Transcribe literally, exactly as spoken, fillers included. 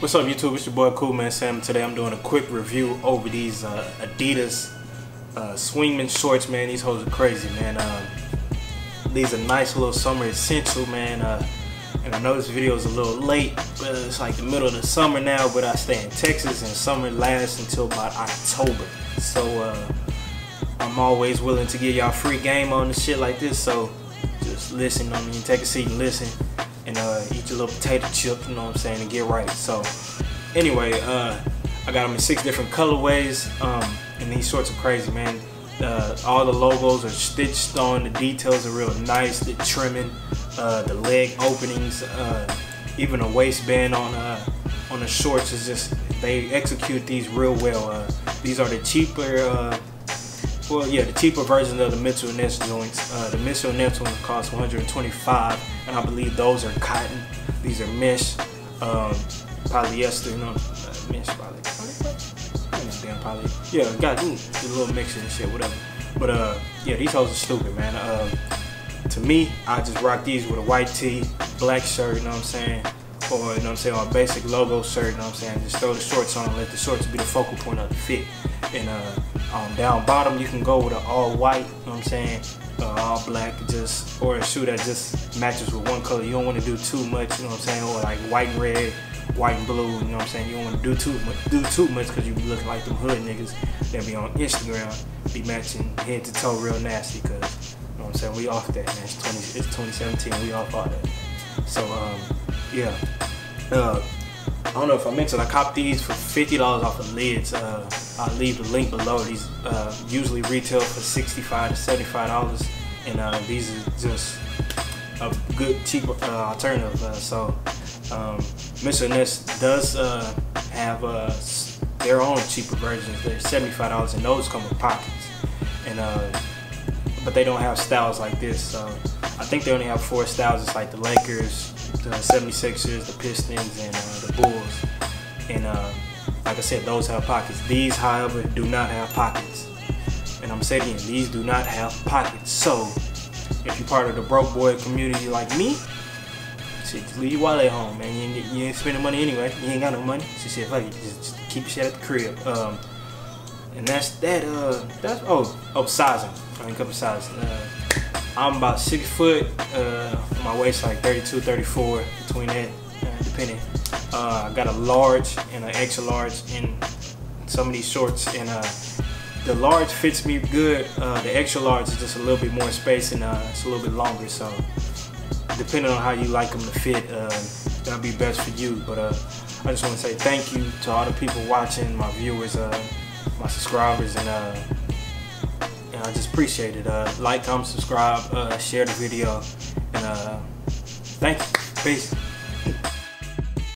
What's up YouTube, it's your boy Coolman Sam. Today I'm doing a quick review over these uh, Adidas uh, Swingman shorts, man. These hoes are crazy, man. Uh, these are nice little summer essential, man. Uh, and I know this video is a little late, but it's like the middle of the summer now, but I stay in Texas and summer lasts until about October. So uh, I'm always willing to give y'all free game on this shit like this, so just listen, I mean, take a seat and listen. And uh, eat your little potato chip, you know what I'm saying, and get right. So anyway, uh, I got them in six different colorways, um, and these shorts are crazy, man. Uh, all the logos are stitched on, the details are real nice, the trimming, uh, the leg openings, uh, even a waistband on uh, on the shorts is just, they execute these real well. Uh, these are the cheaper, uh, well yeah, the cheaper versions of the Mitchell and Ness joints. Uh, the Mitchell and Ness ones cost one hundred twenty-five dollars. And I believe those are cotton. These are mesh, um, polyester. You know, uh, mesh poly. Damn poly. Yeah, got ooh, a little mixing and shit, whatever. But uh, yeah, these hoes are stupid, man. Uh, to me, I just rock these with a white tee, black shirt. You know what I'm saying? Or you know what I'm saying? Or a basic logo shirt. You know what I'm saying? Just throw the shorts on, let the shorts be the focal point of the fit. And uh, um, down bottom, you can go with an all white. You know what I'm saying? Uh, all black, just or a shoe that just matches with one color. You don't want to do too much, you know what I'm saying, or like white and red, white and blue, you know what I'm saying. You don't want to do too much, do too much, because you look like them hood niggas that be on Instagram, be matching head to toe real nasty. Because you know what I'm saying, we off that, man. It's, twenty, it's twenty seventeen, we off all that. So um, yeah, uh, I don't know if I mentioned I copped these for fifty dollars off of Lids. Uh, I'll leave the link below. These uh, usually retail for sixty-five to seventy-five dollars, and uh, these are just a good, cheap uh, alternative. Uh, so, um, Mitchell and Ness does uh, have uh, their own cheaper versions. They're seventy-five dollars, and those come with pockets. And uh, but they don't have styles like this. So I think they only have four styles. It's like the Lakers, the seventy-sixers, the Pistons, and uh, the Bulls. And uh, like I said, those have pockets. These, however, do not have pockets. And I'm saying these do not have pockets. So if you're part of the broke boy community like me, shit, just leave your wallet home, man. You ain't, you ain't spending money anyway. You ain't got no money. So shit, fuck it. Just, just keep your shit at the crib. Um, and that's that. Uh, that's oh, upsizing. I mean, couple sizes. Uh, I'm about six foot. Uh, my waist like thirty-two, thirty-four, between that, uh, depending. Uh, I got a large and an extra large in some of these shorts, and uh, the large fits me good. Uh, the extra large is just a little bit more space, and uh, it's a little bit longer. So depending on how you like them to fit, uh, that'll be best for you. But uh, I just want to say thank you to all the people watching, my viewers, uh, my subscribers, and. Uh, I just appreciate it. Uh, like, comment, subscribe, uh, share the video, and uh, thanks. Peace.